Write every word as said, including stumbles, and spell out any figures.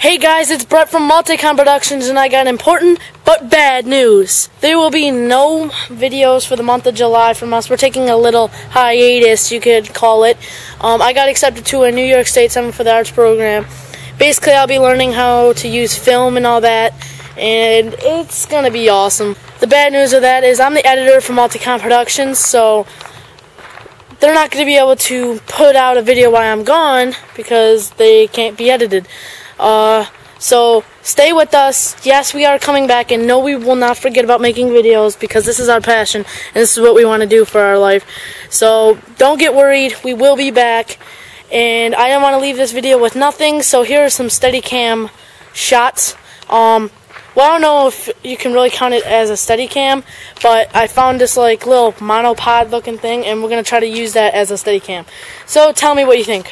Hey guys, it's Brett from Multicon Productions, and I got important but bad news. There will be no videos for the month of July from us. We're taking a little hiatus, you could call it. Um, I got accepted to a New York State Summer for the Arts program. Basically, I'll be learning how to use film and all that, and it's going to be awesome. The bad news of that is I'm the editor for Multicon Productions, so they're not going to be able to put out a video while I'm gone because they can't be edited. Uh, so stay with us. Yes, we are coming back, and no, we will not forget about making videos because this is our passion and this is what we want to do for our life. So don't get worried, we will be back. And I don't want to leave this video with nothing, so here are some Steadicam shots. Um, well, I don't know if you can really count it as a Steadicam, but I found this like little monopod looking thing, and we're going to try to use that as a Steadicam. So tell me what you think.